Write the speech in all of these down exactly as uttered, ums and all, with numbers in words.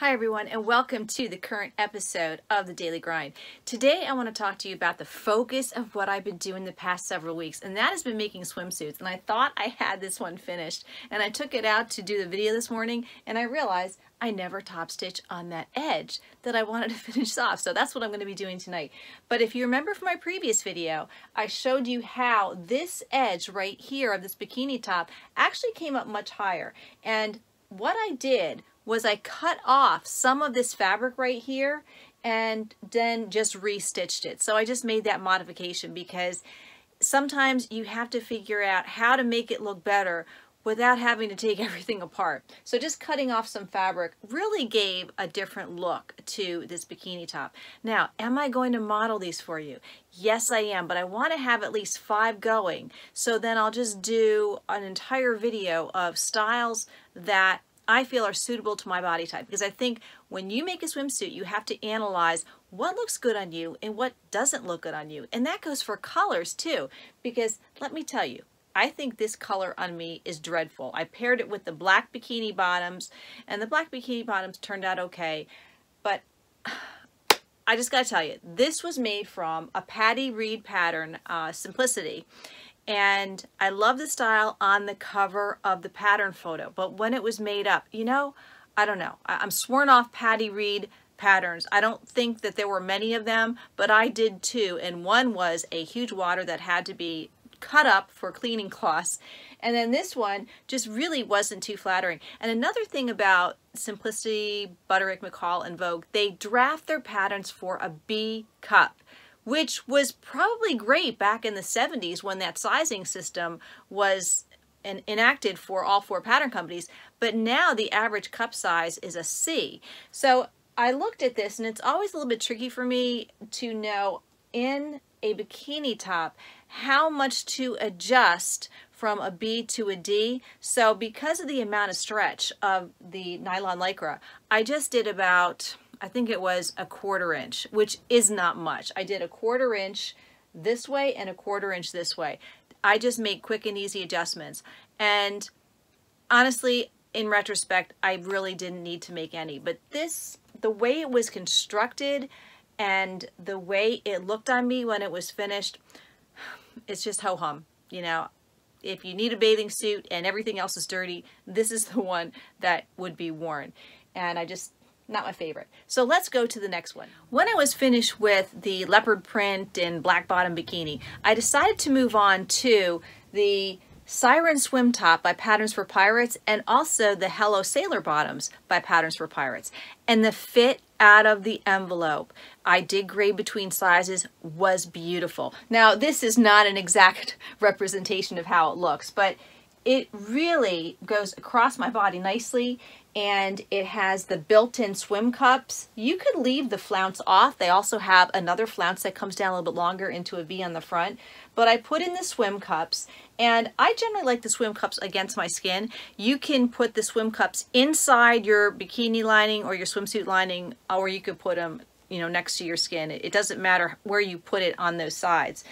Hi everyone, and welcome to the current episode of The Daily Grind. Today I want to talk to you about the focus of what I've been doing the past several weeks, and that has been making swimsuits. And I thought I had this one finished, and I took it out to do the video this morning, and I realized I never top stitch on that edge that I wanted to finish off. So that's what I'm going to be doing tonight. But if you remember from my previous video, I showed you how this edge right here of this bikini top actually came up much higher. And what I did was I cut off some of this fabric right here and then just re-stitched it. So I just made that modification because sometimes you have to figure out how to make it look better without having to take everything apart. So just cutting off some fabric really gave a different look to this bikini top. Now, am I going to model these for you? Yes, I am, but I want to have at least five going. So then I'll just do an entire video of styles that I feel are suitable to my body type, because I think when you make a swimsuit, you have to analyze what looks good on you and what doesn't look good on you. And that goes for colors too, because let me tell you, I think this color on me is dreadful. I paired it with the black bikini bottoms, and the black bikini bottoms turned out okay, but I just gotta tell you, this was made from a Patty Reed pattern, uh, Simplicity, and I love the style on the cover of the pattern photo, but when it was made up, you know, I don't know. I I'm sworn off Patty Reed patterns. I don't think that there were many of them, but I did two, and one was a huge water that had to be cut up for cleaning cloths, and then this one just really wasn't too flattering. And another thing about Simplicity, Butterick, McCall, and Vogue, they draft their patterns for a B cup, which was probably great back in the seventies when that sizing system was en enacted for all four pattern companies, but now the average cup size is a C. So I looked at this, and it's always a little bit tricky for me to know in a bikini top how much to adjust from a B to a D. So because of the amount of stretch of the nylon Lycra, I just did about, I think it was a quarter inch, which is not much. I did a quarter inch this way and a quarter inch this way. I just made quick and easy adjustments. And honestly, in retrospect, I really didn't need to make any. But this, the way it was constructed and the way it looked on me when it was finished, it's just ho-hum. You know, if you need a bathing suit and everything else is dirty, this is the one that would be worn. And I just, not my favorite. So let's go to the next one. When I was finished with the leopard print and black bottom bikini, I decided to move on to the Siren Swim Top by Patterns for Pirates, and also the Hello Sailor Bottoms by Patterns for Pirates. And the fit out of the envelope, I did grade between sizes, was beautiful. Now, this is not an exact representation of how it looks, but it really goes across my body nicely, and it has the built-in swim cups. You could leave the flounce off. They also have another flounce that comes down a little bit longer into a V on the front, but I put in the swim cups, and I generally like the swim cups against my skin. You can put the swim cups inside your bikini lining or your swimsuit lining, or you could put them, you know, next to your skin. It doesn't matter where you put it on those sides.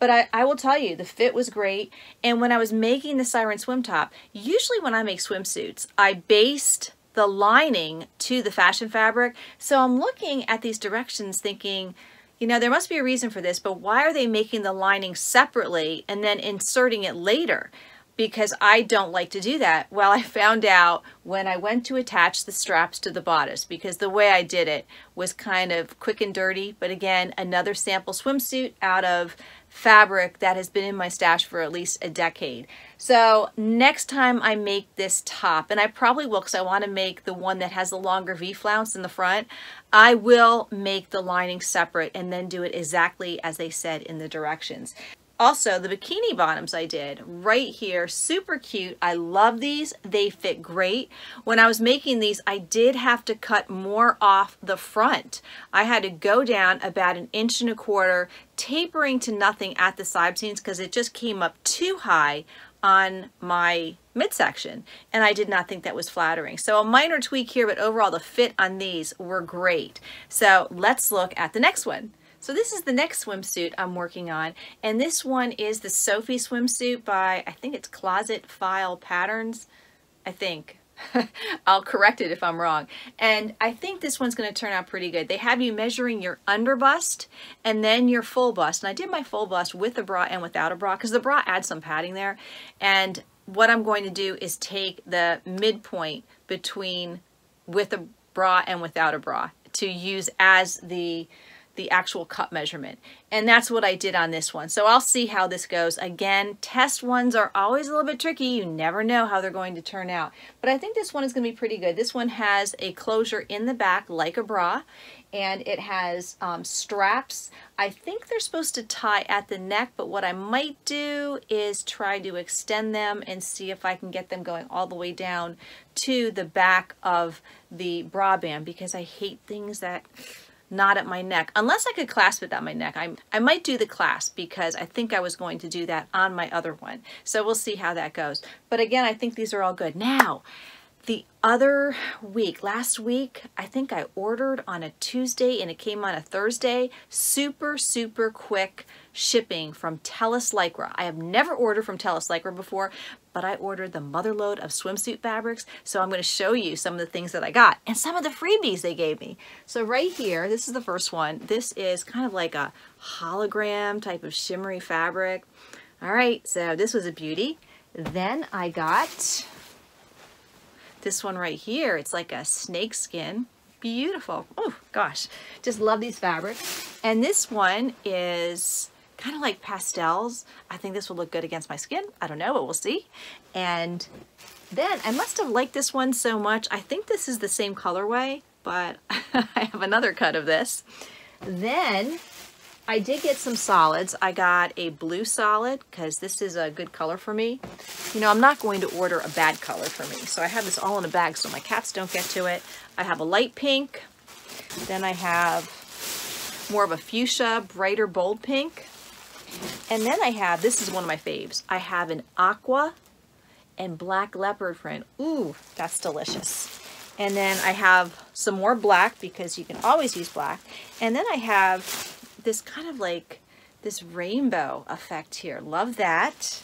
But I, I will tell you, the fit was great. And when I was making the Siren Swim Top, usually when I make swimsuits, I based the lining to the fashion fabric. So I'm looking at these directions thinking, you know, there must be a reason for this, but why are they making the lining separately and then inserting it later? Because I don't like to do that. Well, I found out when I went to attach the straps to the bodice, because the way I did it was kind of quick and dirty. But again, another sample swimsuit out of fabric that has been in my stash for at least a decade. So next time I make this top, and I probably will, because I want to make the one that has the longer V flounce in the front, I will make the lining separate and then do it exactly as they said in the directions. Also, the bikini bottoms I did right here, super cute. I love these. They fit great. When I was making these, I did have to cut more off the front. I had to go down about an inch and a quarter, tapering to nothing at the side seams, because it just came up too high on my midsection, and I did not think that was flattering. So a minor tweak here, but overall the fit on these were great. So let's look at the next one. So this is the next swimsuit I'm working on, and this one is the Sophie swimsuit by, I think it's Closet Core Patterns, I think. I'll correct it if I'm wrong. And I think this one's going to turn out pretty good. They have you measuring your under bust and then your full bust. And I did my full bust with a bra and without a bra because the bra adds some padding there. And what I'm going to do is take the midpoint between with a bra and without a bra to use as the the actual cup measurement. And that's what I did on this one. So I'll see how this goes. Again, test ones are always a little bit tricky. You never know how they're going to turn out. But I think this one is gonna be pretty good. This one has a closure in the back like a bra, and it has um, straps. I think they're supposed to tie at the neck, but what I might do is try to extend them and see if I can get them going all the way down to the back of the bra band, because I hate things that not at my neck, unless I could clasp it at my neck. I, I might do the clasp because I think I was going to do that on my other one. So we'll see how that goes. But again, I think these are all good. Now, the other week, last week, I think I ordered on a Tuesday and it came on a Thursday. Super, super quick shipping from Telas Lycra. I have never ordered from Telas Lycra before, but I ordered the motherload of swimsuit fabrics. So I'm going to show you some of the things that I got and some of the freebies they gave me. So right here, this is the first one. This is kind of like a hologram type of shimmery fabric. All right, so this was a beauty. Then I got this one right here. It's like a snake skin. Beautiful. Oh gosh, just love these fabrics. And this one is kind of like pastels. I think this will look good against my skin. I don't know, but we'll see. And then I must have liked this one so much. I think this is the same colorway, but I have another cut of this. Then I did get some solids. I got a blue solid because this is a good color for me. You know, I'm not going to order a bad color for me. So I have this all in a bag so my cats don't get to it. I have a light pink. Then I have more of a fuchsia, brighter, bold pink. And then I have, this is one of my faves, I have an aqua and black leopard print. Ooh, that's delicious. And then I have some more black because you can always use black. And then I have this kind of like this rainbow effect here. Love that.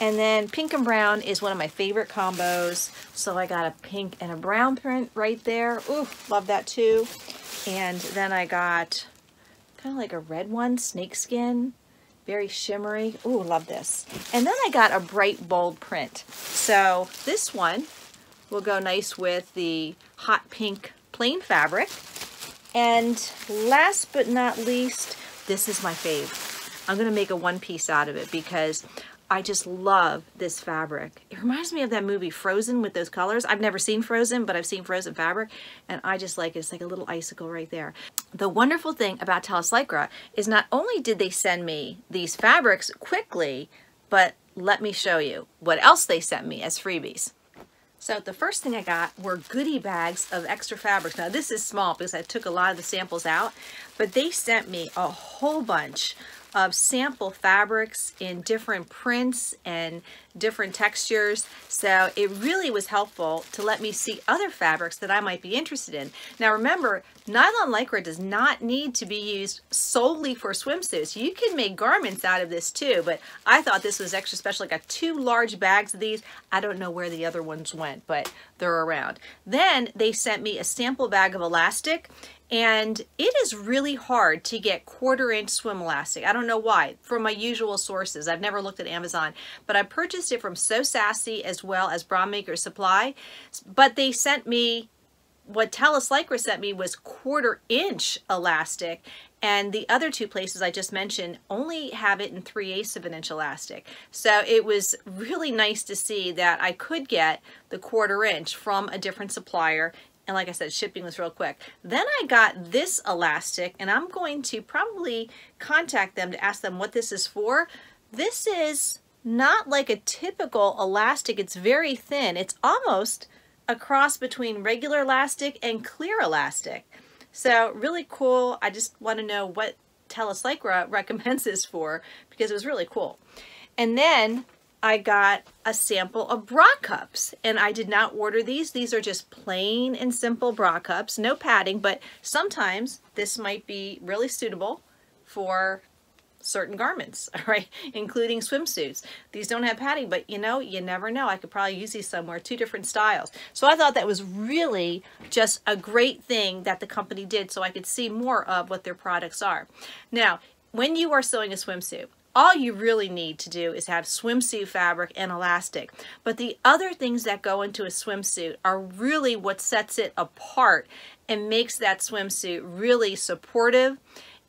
And then pink and brown is one of my favorite combos. So I got a pink and a brown print right there. Ooh, love that too. And then I got kind of like a red one, snakeskin. Very shimmery. Ooh, love this. And then I got a bright, bold print. So this one will go nice with the hot pink plain fabric. And last but not least, this is my fave. I'm gonna make a one piece out of it because I just love this fabric. It reminds me of that movie Frozen with those colors. I've never seen Frozen, but I've seen Frozen fabric, and I just like it. It's like a little icicle right there. The wonderful thing about Telas Lycra is not only did they send me these fabrics quickly, but let me show you what else they sent me as freebies. So the first thing I got were goodie bags of extra fabrics. Now this is small because I took a lot of the samples out, but they sent me a whole bunch of sample fabrics in different prints and different textures. So it really was helpful to let me see other fabrics that I might be interested in. Now remember, nylon Lycra does not need to be used solely for swimsuits. You can make garments out of this too, but I thought this was extra special. I got two large bags of these. I don't know where the other ones went, but they're around. Then they sent me a sample bag of elastic. And it is really hard to get quarter inch swim elastic. I don't know why, from my usual sources. I've never looked at Amazon, but I purchased it from So Sassy as well as Bra Maker Supply. But they sent me, what Telas Lycra sent me was quarter inch elastic. And the other two places I just mentioned only have it in three eighths of an inch elastic. So it was really nice to see that I could get the quarter inch from a different supplier. And like I said, shipping was real quick. Then I got this elastic, and I'm going to probably contact them to ask them what this is for. This is not like a typical elastic. It's very thin. It's almost a cross between regular elastic and clear elastic. So really cool. I just want to know what Telas Lycra recommends this for because it was really cool. And then I got a sample of bra cups, and I did not order these. These are just plain and simple bra cups, no padding, but sometimes this might be really suitable for certain garments, all right, including swimsuits. These don't have padding, but you know, you never know. I could probably use these somewhere, two different styles. So I thought that was really just a great thing that the company did so I could see more of what their products are. Now, when you are sewing a swimsuit, all you really need to do is have swimsuit fabric and elastic. But the other things that go into a swimsuit are really what sets it apart and makes that swimsuit really supportive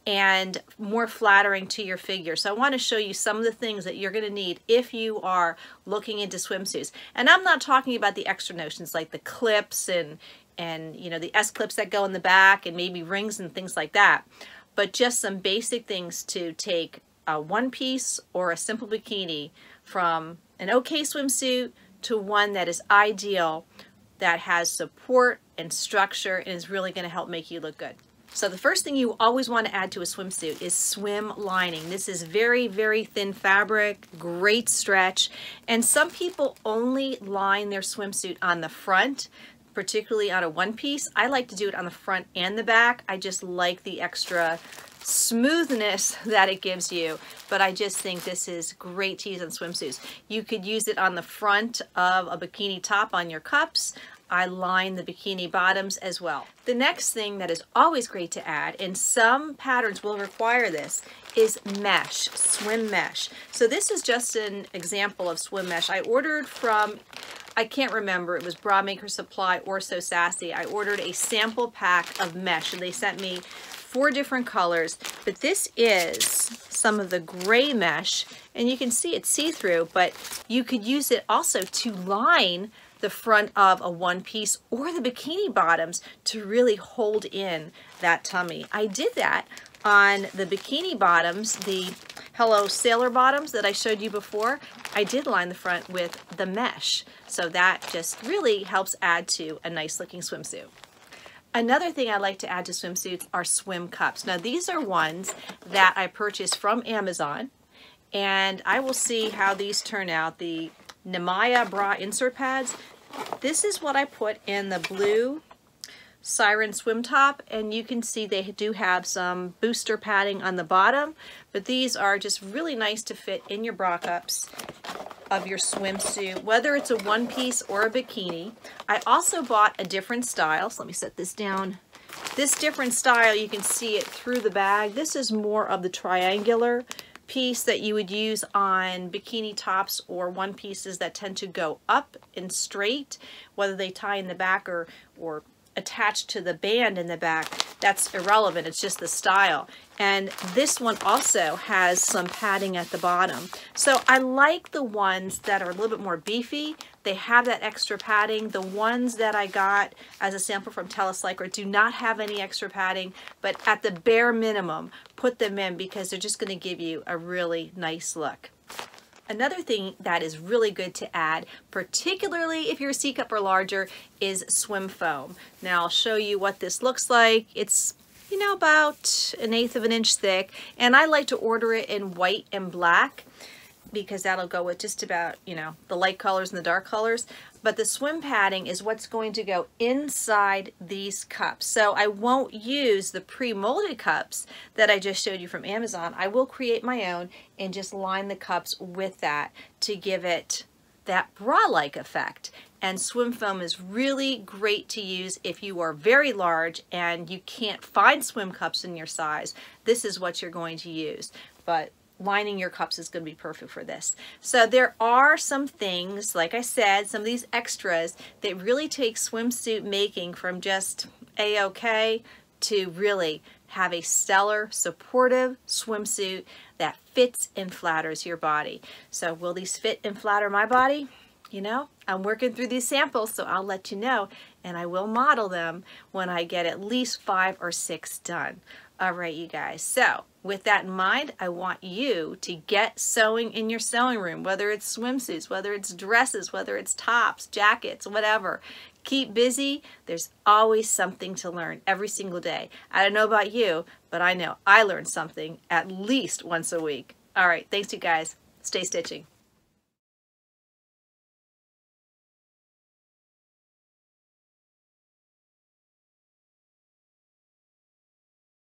and more flattering to your figure. So I want to show you some of the things that you're going to need if you are looking into swimsuits. And I'm not talking about the extra notions like the clips and, and you know, the S-clips that go in the back and maybe rings and things like that, but just some basic things to take a one piece or a simple bikini from an okay swimsuit to one that is ideal, that has support and structure and is really going to help make you look good. So the first thing you always want to add to a swimsuit is swim lining. This is very, very thin fabric, great stretch, and some people only line their swimsuit on the front, particularly on a one piece. I like to do it on the front and the back. I just like the extra smoothness that it gives you, but I just think this is great to use on swimsuits. You could use it on the front of a bikini top on your cups. I line the bikini bottoms as well. The next thing that is always great to add, and some patterns will require this, is mesh, swim mesh. So this is just an example of swim mesh. I ordered from, I can't remember, it was Bra Maker Supply or So Sassy. I ordered a sample pack of mesh and they sent me four different colors, but this is some of the gray mesh and you can see it's see-through, but you could use it also to line the front of a one piece or the bikini bottoms to really hold in that tummy. I did that on the bikini bottoms, the Hello Sailor Bottoms that I showed you before. I did line the front with the mesh, so that just really helps add to a nice looking swimsuit. Another thing I like to add to swimsuits are swim cups. Now these are ones that I purchased from Amazon, and I will see how these turn out. The Nemaya bra insert pads. This is what I put in the blue Siren Swim Top, and you can see they do have some booster padding on the bottom, but these are just really nice to fit in your bra cups of your swimsuit, whether it's a one piece or a bikini. I also bought a different style, so let me set this down. This different style, you can see it through the bag. This is more of the triangular piece that you would use on bikini tops or one pieces that tend to go up and straight, whether they tie in the back or or attached to the band in the back. That's irrelevant, it's just the style. And this one also has some padding at the bottom. So I like the ones that are a little bit more beefy. They have that extra padding. The ones that I got as a sample from Telas Lycra do not have any extra padding, but at the bare minimum, put them in because they're just gonna give you a really nice look. Another thing that is really good to add, particularly if you're a C cup or larger, is swim foam. Now I'll show you what this looks like. It's, you know, about an eighth of an inch thick, and I like to order it in white and black because that'll go with just about, you know, the light colors and the dark colors. But the swim padding is what's going to go inside these cups. So I won't use the pre-molded cups that I just showed you from Amazon. I will create my own and just line the cups with that to give it that bra-like effect. And swim foam is really great to use if you are very large and you can't find swim cups in your size. This is what you're going to use. But lining your cups is going to be perfect for this. So there are some things, like I said, some of these extras that really take swimsuit making from just a-okay to really have a stellar, supportive swimsuit that fits and flatters your body. So will these fit and flatter my body? You know, I'm working through these samples, so I'll let you know, and I will model them when I get at least five or six done. All right, you guys. So with that in mind, I want you to get sewing in your sewing room, whether it's swimsuits, whether it's dresses, whether it's tops, jackets, whatever. Keep busy. There's always something to learn every single day. I don't know about you, but I know I learn something at least once a week. All right. Thanks, you guys. Stay stitching.